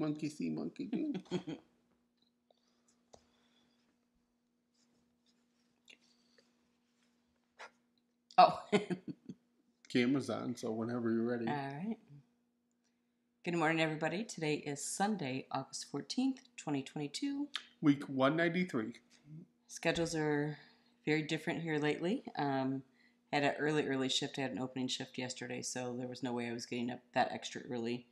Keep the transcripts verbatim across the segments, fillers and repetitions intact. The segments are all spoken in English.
Monkey see, monkey do. Oh. Camera's on, so whenever you're ready. All right. Good morning, everybody. Today is Sunday, August fourteenth, twenty twenty-two. Week one ninety-three. Schedules are very different here lately. Um, had an early, early shift. I had an opening shift yesterday, so there was no way I was getting up that extra early.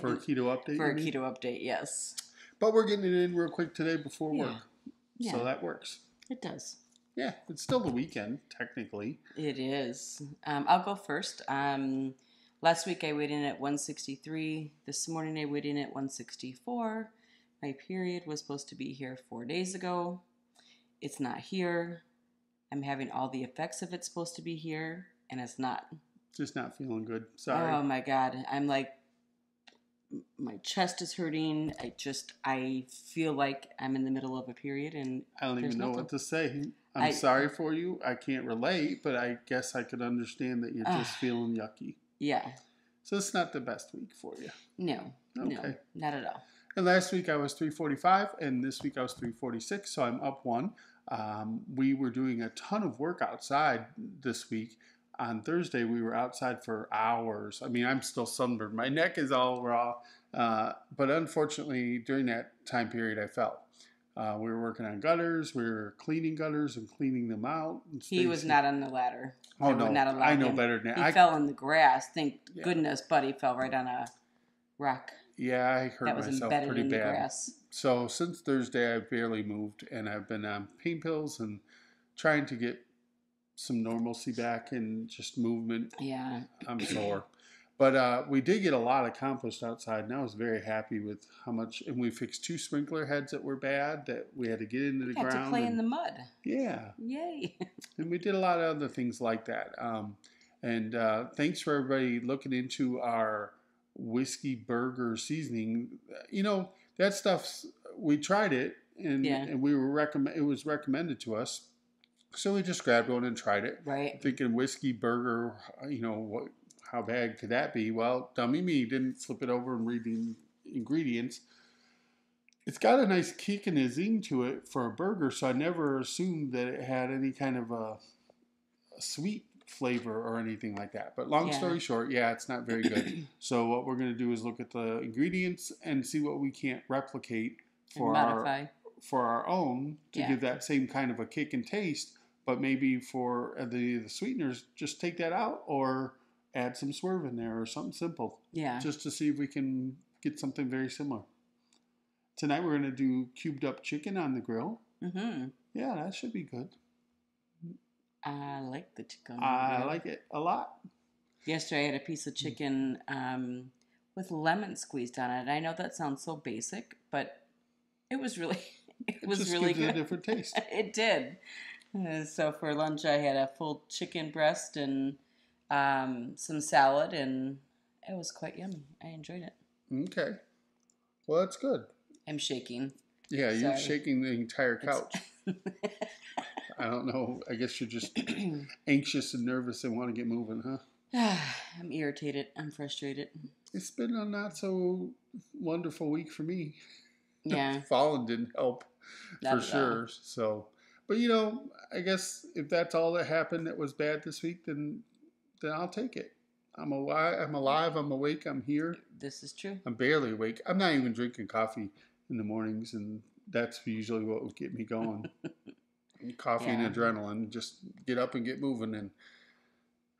For a keto update? For a keto update, yes. But we're getting it in real quick today before yeah. work. Yeah. So that works. It does. Yeah, it's still the weekend, technically. It is. Um, I'll go first. Um, last week I weighed in at one sixty-three. This morning I weighed in at one sixty-four. My period was supposed to be here four days ago. It's not here. I'm having all the effects of it's supposed to be here, and it's not. Just not feeling good. Sorry. Oh, my God. I'm like, my chest is hurting. I just, I feel like I'm in the middle of a period, and I don't even know nothing. What to say. I'm I, sorry for you. I can't relate, but I guess I could understand that you're uh, just feeling yucky. Yeah. So it's not the best week for you. No. Okay. No, not at all. And last week I was three forty-five, and this week I was three forty-six, so I'm up one. Um, we were doing a ton of work outside this week. On Thursday, we were outside for hours. I mean, I'm still sunburned. My neck is all raw. Uh, but unfortunately, during that time period, I fell. Uh, we were working on gutters. We were cleaning gutters and cleaning them out. He was not on the ladder. Oh, no. I know better than that. He I, fell in the grass. Thank yeah. goodness, but he fell right on a rock. Yeah, I hurt that was myself embedded pretty in bad. The grass. So since Thursday, I've barely moved, and I've been on pain pills and trying to get some normalcy back and just movement. Yeah. I'm sore. But uh, we did get a lot accomplished outside, and I was very happy with how much. And we fixed two sprinkler heads that were bad that we had to get into the ground. We had to play and, in the mud. Yeah. Yay. And we did a lot of other things like that. Um, and uh, thanks for everybody looking into our whiskey burger seasoning. You know, that stuff's, we tried it, and, yeah. and we were recommend. it was recommended to us. So we just grabbed one and tried it. Right. Thinking whiskey burger, you know, what? How bad could that be? Well, dummy me didn't flip it over and read the ingredients. It's got a nice kick and a zing to it for a burger, so I never assumed that it had any kind of a, a sweet flavor or anything like that. But long yeah. story short, yeah, it's not very good. So what we're going to do is look at the ingredients and see what we can't replicate for and modify. our for our own to yeah. give that same kind of a kick and taste. But maybe for the, the sweeteners, just take that out or add some Swerve in there or something simple. Yeah. Just to see if we can get something very similar. Tonight we're going to do cubed up chicken on the grill. Mm-hmm. Yeah, that should be good. I like the chicken. I like it a lot. Yesterday I had a piece of chicken um, with lemon squeezed on it. I know that sounds so basic, but it was really, it, it was just really gives good. It a different taste. It did. So for lunch, I had a full chicken breast and um, some salad, and it was quite yummy. I enjoyed it. Okay. Well, that's good. I'm shaking. Yeah, so you're shaking the entire couch. I don't know. I guess you're just anxious and nervous and want to get moving, huh? I'm irritated. I'm frustrated. It's been a not so wonderful week for me. Yeah. Falling didn't help not for sure. All. So... But, you know, I guess if that's all that happened that was bad this week, then then I'll take it. I'm alive. I'm alive. I'm awake. I'm here. This is true. I'm barely awake. I'm not even drinking coffee in the mornings, and that's usually what would get me going. Coffee yeah. and adrenaline. Just get up and get moving. And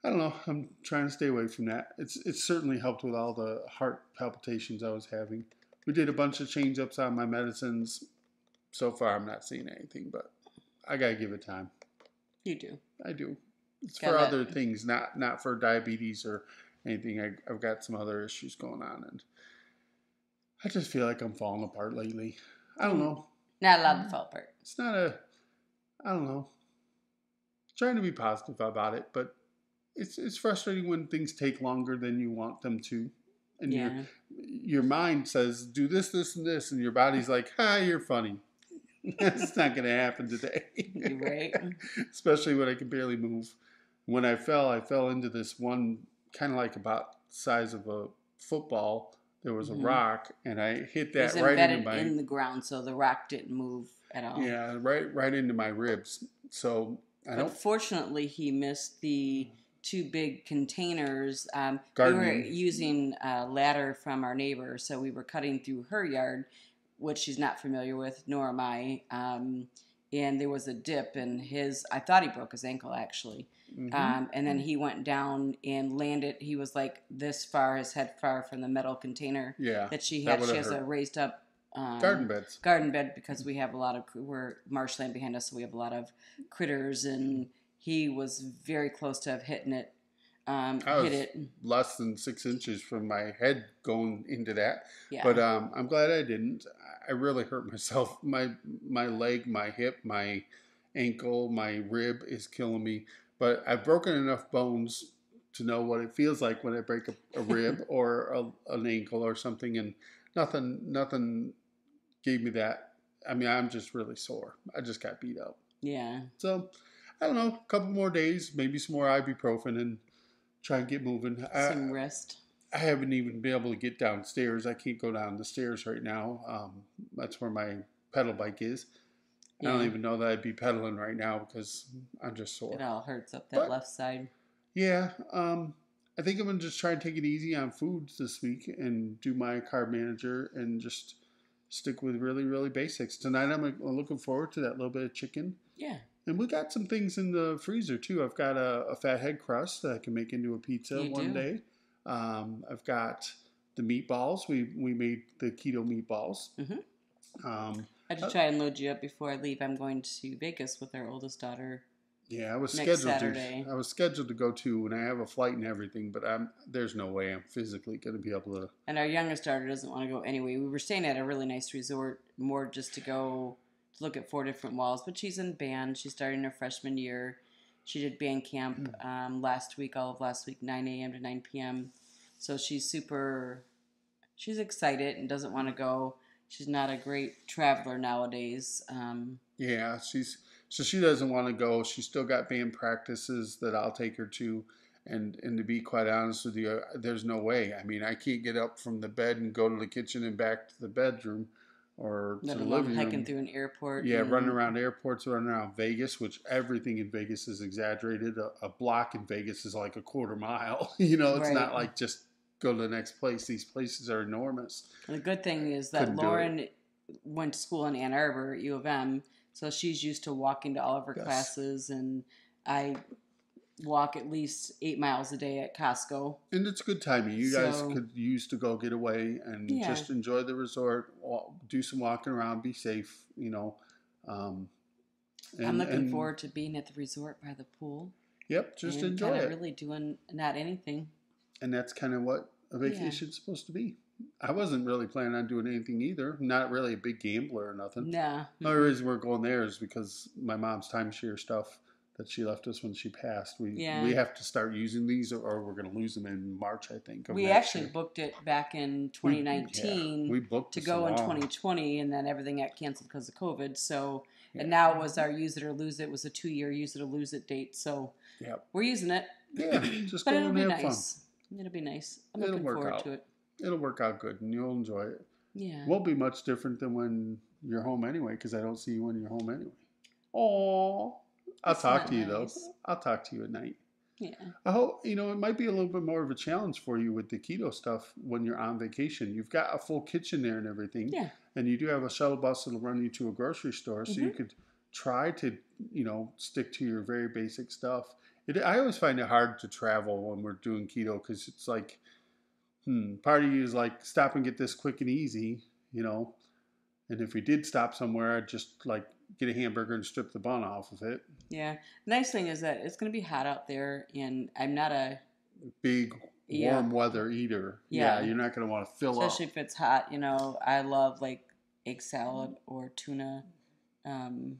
I don't know. I'm trying to stay away from that. It's It's certainly helped with all the heart palpitations I was having. We did a bunch of change-ups on my medicines. So far, I'm not seeing anything, but... I gotta give it time. You do. I do. It's got for that. Other things, not not for diabetes or anything. I, I've got some other issues going on, and I just feel like I'm falling apart lately. I don't know. Not allowed to fall apart. It's not a. I don't know. I'm trying to be positive about it, but it's it's frustrating when things take longer than you want them to, and yeah. your your mind says do this, this, and this, and your body's like, "Ha, you're funny." That's not going to happen today. You're right. Especially when I can barely move. When I fell, I fell into this one kind of like about size of a football there was mm-hmm. a rock, and I hit that right embedded into my in the ground, so the rock didn't move at all. Yeah, right, right into my ribs. So I but don't. Fortunately, he missed the two big containers. Um, we were using a ladder from our neighbor, so we were cutting through her yard, which she's not familiar with, nor am I. Um, and there was a dip in his. I thought he broke his ankle actually, mm-hmm. um, and then he went down and landed. He was like this far, his head far from the metal container. Yeah, that she had. That she has hurt. A raised up. Um, garden beds. Garden bed because we have a lot of we're marshland behind us, so we have a lot of critters and. He was very close to have hitting it. Um, I hit was it. less than six inches from my head going into that. Yeah. But um, I'm glad I didn't. I really hurt myself. My my leg, my hip, my ankle, my rib is killing me. But I've broken enough bones to know what it feels like when I break a, a rib or a, an ankle or something. And nothing nothing gave me that. I mean, I'm just really sore. I just got beat up. Yeah. So... I don't know, a couple more days, maybe some more ibuprofen and try and get moving. Some I, rest. I haven't even been able to get downstairs. I can't go down the stairs right now. Um, that's where my pedal bike is. Yeah. I don't even know that I'd be pedaling right now because I'm just sore. It all hurts up that but, left side. Yeah. Um, I think I'm going to just try and take it easy on foods this week and do my carb manager and just stick with really, really basics. Tonight I'm looking forward to that little bit of chicken. Yeah. And we got some things in the freezer, too. I've got a, a fathead crust that I can make into a pizza you one do. day. Um, I've got the meatballs. We we made the keto meatballs. Mm-hmm. um, I just uh, try and load you up before I leave. I'm going to Vegas with our oldest daughter Yeah, I was next scheduled Saturday. To, I was scheduled to go, too, and I have a flight and everything, but I'm there's no way I'm physically going to be able to. And our youngest daughter doesn't want to go anyway. We were staying at a really nice resort, more just to go... look at four different walls, but she's in band. She's starting her freshman year. She did band camp um, last week, all of last week, nine a.m. to nine p.m. So she's super, she's excited and doesn't want to go. She's not a great traveler nowadays. Um, yeah, she's so she doesn't want to go. She's still got band practices that I'll take her to. And and to be quite honest with you, there's no way. I mean, I can't get up from the bed and go to the kitchen and back to the bedroom. Or to the living room. Hiking through an airport. Yeah, and... running around airports, running around Vegas, which everything in Vegas is exaggerated. A, a block in Vegas is like a quarter mile. You know, it's right. not like just go to the next place. These places are enormous. And the good thing is that Couldn't Lauren went to school in Ann Arbor at U of M, so she's used to walking to all of her yes. classes, and I walk at least eight miles a day at Costco. And it's good timing. You so, guys could use to go get away and yeah. just enjoy the resort, do some walking around, be safe, you know. Um, and, I'm looking and, forward to being at the resort by the pool. Yep, just and enjoy it. Really doing not anything. And that's kind of what a vacation is yeah. supposed to be. I wasn't really planning on doing anything either. Not really a big gambler or nothing. Nah. The only reason we're going there is because my mom's timeshare stuff that she left us when she passed. We yeah. we have to start using these or we're going to lose them in March, I think. We actually year. booked it back in twenty nineteen. We, yeah. we booked to go long. in twenty twenty, and then everything got canceled because of COVID. So, yeah. and now it was our use it or lose it. It was a two-year use it or lose it date. So yep. we're using it. Yeah, just but go it'll and be have nice. Fun. It'll be nice. I'm it'll looking work forward out. to it. It'll work out good, and you'll enjoy it. Yeah, won't be much different than when you're home anyway, because I don't see you when you're home anyway. Oh. I'll it's talk to you, nice. though. I'll talk to you at night. Yeah. I hope, you know, it might be a little bit more of a challenge for you with the keto stuff when you're on vacation. You've got a full kitchen there and everything. Yeah. And you do have a shuttle bus that'll run you to a grocery store. Mm-hmm. So you could try to, you know, stick to your very basic stuff. It, I always find it hard to travel when we're doing keto because it's like, hmm, part of you is like, stop and get this quick and easy, you know. And if we did stop somewhere, I'd just like, get a hamburger and strip the bun off of it. Yeah. Nice thing is that it's going to be hot out there, and I'm not a big warm yeah. weather eater. Yeah. yeah. You're not going to want to fill Especially up. Especially if it's hot. You know, I love like egg salad or tuna. Um,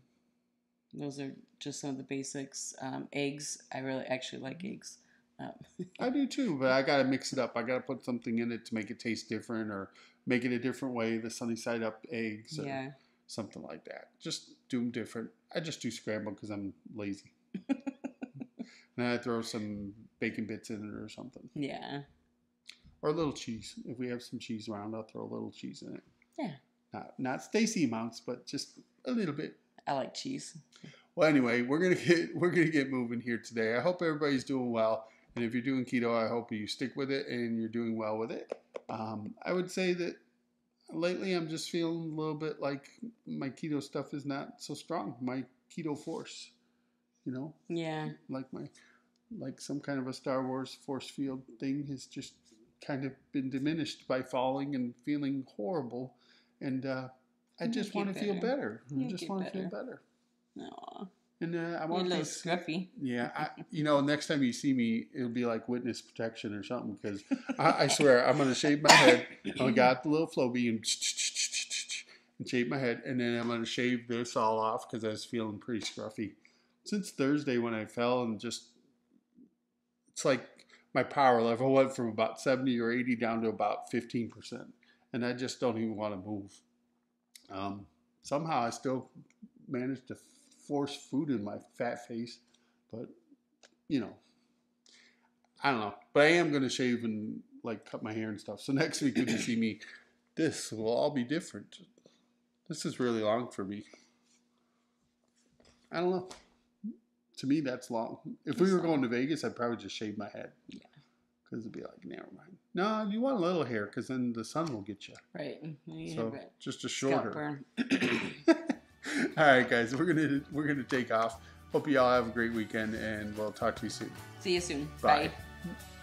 those are just some of the basics. Um, eggs. I really actually like eggs. Um, I do too, but I got to mix it up. I got to put something in it to make it taste different or make it a different way. The sunny side up eggs. Or, yeah. Something like that. Just do them different. I just do scrambled because I'm lazy. And then I throw some bacon bits in it or something. Yeah. Or a little cheese. If we have some cheese around, I'll throw a little cheese in it. Yeah. Not, not Stacey amounts, but just a little bit. I like cheese. Well, anyway, we're gonna get we're gonna get moving here today. I hope everybody's doing well, and if you're doing keto, I hope you stick with it and you're doing well with it. Um, I would say that lately I'm just feeling a little bit like my keto stuff is not so strong. My keto force, you know. Yeah. Like my like some kind of a Star Wars force field thing has just kind of been diminished by falling and feeling horrible, and uh, I just want to feel better. I just want to feel better. No. And uh, I want to look scruffy. Yeah, I, you know, next time you see me, it'll be like witness protection or something, because I, I swear I'm gonna shave my head. I got the little flow beam and shave my head, and then I'm gonna shave this all off because I was feeling pretty scruffy since Thursday when I fell, and just it's like my power level went from about seventy or eighty down to about fifteen percent, and I just don't even want to move. Um, somehow I still managed to force food in my fat face, but you know, I don't know. But I am going to shave and like cut my hair and stuff. So next week when you see me, this will all be different. This is really long for me. I don't know. To me, that's long. If we were going to Vegas, I'd probably just shave my head. Yeah. Because it'd be like, never mind. No, you want a little hair because then the sun will get you. Right. You so just a shorter. All right, guys, we're gonna we're gonna take off. Hope you all have a great weekend, and we'll talk to you soon. See you soon. Bye. Bye.